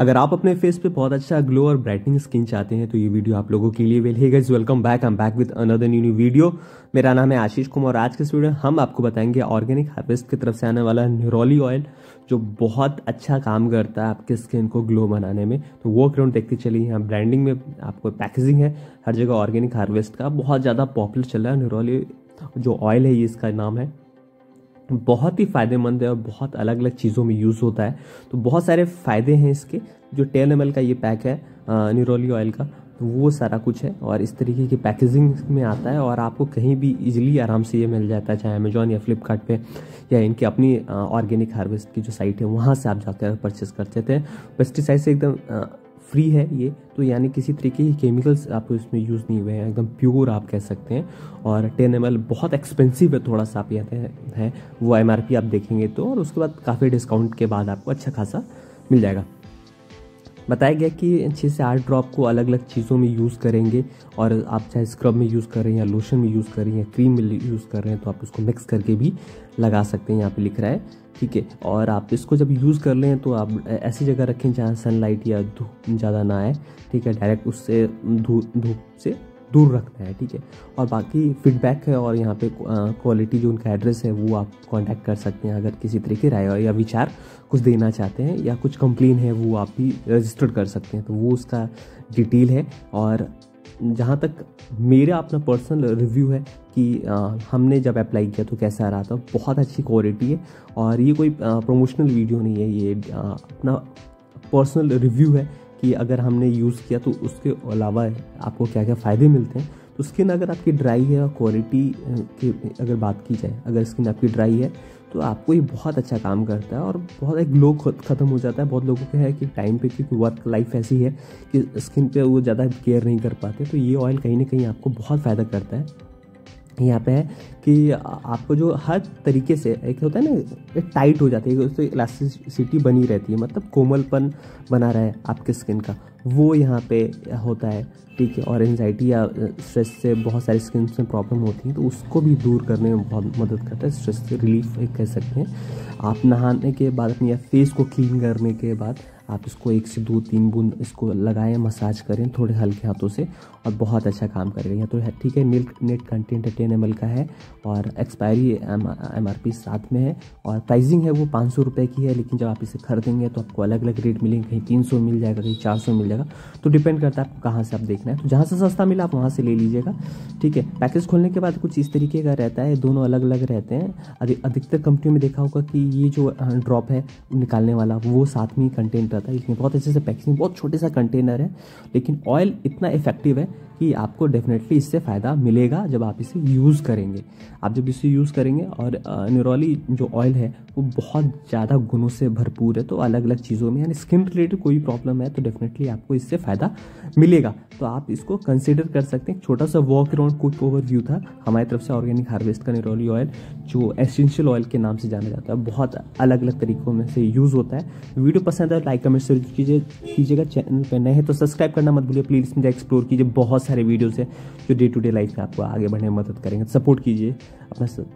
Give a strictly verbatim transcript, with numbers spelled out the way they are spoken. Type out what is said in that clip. अगर आप अपने फेस पे बहुत अच्छा ग्लो और ब्राइटनिंग स्किन चाहते हैं तो ये वीडियो आप लोगों के लिए। Well hey guys, welcome back, I am back with another new new video. मेरा नाम है आशीष कुमार। आज के इस वीडियो में हम आपको बताएंगे ऑर्गेनिक हार्वेस्ट की तरफ से आने वाला निरोली ऑयल जो बहुत अच्छा काम करता है आपके स्किन को ग्लो बनाने में। तो वो क्यों देखते चलिए। यहाँ ब्रांडिंग में आपको पैकेजिंग है, हर जगह ऑर्गेनिक हार्वेस्ट का बहुत ज़्यादा पॉपुलर चल रहा है। निरोली जो ऑयल है ये इसका नाम है, बहुत ही फ़ायदेमंद है और बहुत अलग अलग चीज़ों में यूज़ होता है। तो बहुत सारे फ़ायदे हैं इसके। जो टेन एम एल का ये पैक है निरोली ऑयल का, तो वो सारा कुछ है और इस तरीके की पैकेजिंग में आता है और आपको कहीं भी इजीली आराम से ये मिल जाता है, चाहे अमेज़ॉन या फ्लिपकार्ट पे या इनकी अपनी ऑर्गेनिक हार्वेस्ट की जो साइट है वहाँ से आप जाकर परचेस कर सकते हैं। पेस्टिसाइड से एकदम फ्री है ये, तो यानी किसी तरीके के केमिकल्स आपको इसमें यूज़ नहीं हुए हैं, एकदम प्योर आप कह सकते हैं। और टेन एम एल बहुत एक्सपेंसिव है, थोड़ा सा आप कहते हैं वो एम आर पी आप देखेंगे तो, और उसके बाद काफ़ी डिस्काउंट के बाद आपको अच्छा खासा मिल जाएगा। बताया गया कि छः से आठ ड्रॉप को अलग अलग चीज़ों में यूज़ करेंगे और आप चाहे स्क्रब में यूज़ कर रहे हैं या लोशन में यूज़ कर रहे हैं या क्रीम में यूज़ कर रहे हैं तो आप इसको मिक्स करके भी लगा सकते हैं, यहाँ पे लिख रहा है, ठीक है। और आप इसको जब यूज़ कर लें तो आप ऐसी जगह रखें जहाँ सनलाइट या धूप ज़्यादा ना आए, ठीक है। डायरेक्ट उससे धूप धूप से दूर रखना है, ठीक है। और बाकी फीडबैक है और यहाँ पे क्वालिटी जो उनका एड्रेस है वो आप कांटेक्ट कर सकते हैं अगर किसी तरह की राय या विचार कुछ देना चाहते हैं या कुछ कंप्लेन है वो आप भी रजिस्टर्ड कर सकते हैं। तो वो उसका डिटेल है। और जहाँ तक मेरा अपना पर्सनल रिव्यू है कि आ, हमने जब अप्लाई किया तो कैसा रहा था, बहुत अच्छी क्वालिटी है और ये कोई आ, प्रमोशनल वीडियो नहीं है, ये आ, अपना पर्सनल रिव्यू है कि अगर हमने यूज़ किया तो उसके अलावा आपको क्या क्या फ़ायदे मिलते हैं। तो स्किन अगर आपकी ड्राई है और क्वालिटी की अगर बात की जाए, अगर स्किन आपकी ड्राई है तो आपको ये बहुत अच्छा काम करता है और बहुत एक ग्लो ख़त्म हो जाता है। बहुत लोगों का है कि टाइम पे, क्योंकि वर्क लाइफ ऐसी है कि स्किन पे वो ज़्यादा केयर नहीं कर पाते, तो ये ऑयल कहीं ना कहीं आपको बहुत फ़ायदा करता है। यहाँ पे है कि आपको जो हर तरीके से एक होता है ना, टाइट हो जाती है, उससे इलास्टिसिटी बनी रहती है, मतलब कोमलपन बना रहे आपके स्किन का, वो यहाँ पे होता है, ठीक है। और एंजाइटी या स्ट्रेस से बहुत सारी स्किन में प्रॉब्लम होती है तो उसको भी दूर करने में बहुत मदद करता है। स्ट्रेस से रिलीफ कह सकते हैं। आप नहाने के बाद अपने फेस को क्लीन करने के बाद आप इसको एक से दो तीन बूंद इसको लगाएं, मसाज करें थोड़े हल्के हाथों से और बहुत अच्छा काम करेगा। यहाँ तो है, ठीक है। Milk net content ten M L का है और एक्सपायरी एम आर पी साथ में है और प्राइसिंग है वो पाँच सौ रुपये की है, लेकिन जब आप इसे खरीदेंगे तो आपको अलग अलग रेट मिलेंगे, कहीं तीन सौ मिल जाएगा, कहीं चार सौ मिल जाएगा, तो डिपेंड करता है आपको कहाँ से आप देखना है। तो जहाँ से सस्ता मिला आप वहाँ से ले लीजिएगा, ठीक है। पैकेज खोलने के बाद कुछ इस तरीके का रहता है, दोनों अलग अलग रहते हैं। अधिकतर कंपनियों में देखा होगा कि ये जो ड्रॉप है निकालने वाला वो साथ में कंटेंट था, इसमें बहुत अच्छे से पैकेजिंग, बहुत छोटे सा कंटेनर है, लेकिन ऑयल इतना इफेक्टिव है कि आपको डेफिनेटली इससे फ़ायदा मिलेगा जब आप इसे यूज़ करेंगे। आप जब इसे यूज़ करेंगे और निरोली जो ऑयल है वो बहुत ज़्यादा गुणों से भरपूर है, तो अलग अलग चीज़ों में यानी स्किन रिलेटेड कोई प्रॉब्लम है तो डेफिनेटली आपको इससे फ़ायदा मिलेगा। तो आप इसको कंसिडर कर सकते हैं। छोटा सा वॉक अराउंड क्विक ओवरव्यू था हमारी तरफ से ऑर्गेनिक हार्वेस्ट का निरोली ऑयल, जो एसेंशियल ऑयल के नाम से जाना जाता है, बहुत अलग अलग तरीक़ों में से यूज़ होता है। वीडियो पसंद है लाइक कमेंट शेयर कीजिए कीजिएगा। चैनल पर नए हैं तो सब्सक्राइब करना मत भूलिए प्लीज़। मुझे एक्सप्लोर कीजिए, बहुत सारे वीडियोस हैं जो डे टू डे लाइफ में आपको आगे बढ़ने में मदद करेंगे। सपोर्ट कीजिए अपना।